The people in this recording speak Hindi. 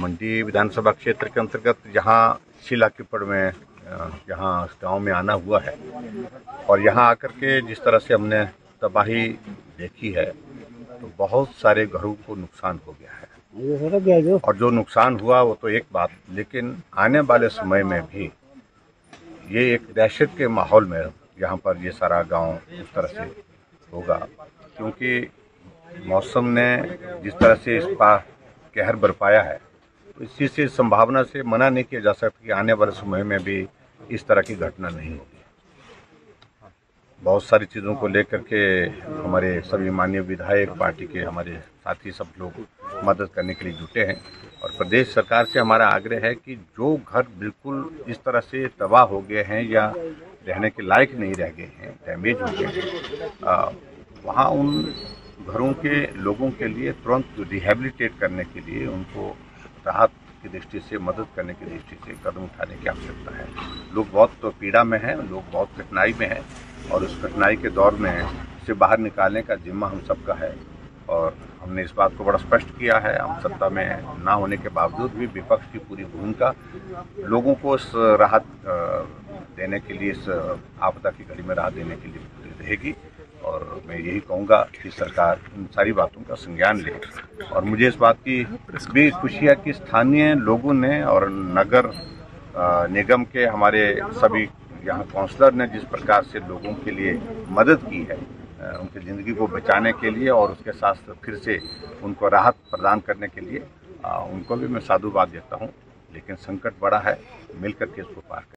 मंडी विधानसभा क्षेत्र के अंतर्गत जहाँ शिला कीपड़ में यहाँ गांव में आना हुआ है और यहाँ आकर के जिस तरह से हमने तबाही देखी है तो बहुत सारे घरों को नुकसान हो गया है। और जो नुकसान हुआ वो तो एक बात, लेकिन आने वाले समय में भी ये एक दहशत के माहौल में यहाँ पर ये सारा गांव उस तरह से होगा, क्योंकि मौसम ने जिस तरह से इस पर कहर बरपाया है तो इसी से संभावना से मना नहीं किया जा सकता कि आने वाले समय में भी इस तरह की घटना नहीं होगी। बहुत सारी चीज़ों को लेकर के हमारे सभी माननीय विधायक पार्टी के हमारे साथी सब लोग मदद करने के लिए जुटे हैं और प्रदेश सरकार से हमारा आग्रह है कि जो घर बिल्कुल इस तरह से तबाह हो गए हैं या रहने के लायक नहीं रह गए हैं, डैमेज हो गए हैं, वहाँ उन घरों के लोगों के लिए तुरंत रिहेबिलिटेट करने के लिए उनको राहत की दृष्टि से, मदद करने की दृष्टि से कदम उठाने की आवश्यकता है। लोग बहुत तो पीड़ा में हैं, लोग बहुत कठिनाई में हैं और उस कठिनाई के दौर में इसे बाहर निकालने का जिम्मा हम सबका है। और हमने इस बात को बड़ा स्पष्ट किया है, हम सत्ता में ना होने के बावजूद भी विपक्ष की पूरी भूमिका लोगों को इस राहत देने के लिए, इस आपदा की घड़ी में राहत देने के लिए पूरी रहेगी। और मैं यही कहूँगा कि सरकार इन सारी बातों का संज्ञान ले। और मुझे इस बात की भी खुशी है कि स्थानीय लोगों ने और नगर निगम के हमारे सभी यहाँ काउंसलर ने जिस प्रकार से लोगों के लिए मदद की है उनकी ज़िंदगी को बचाने के लिए और उसके साथ फिर से उनको राहत प्रदान करने के लिए उनको भी मैं साधुवाद देता हूँ। लेकिन संकट बड़ा है, मिलकर के इसको पार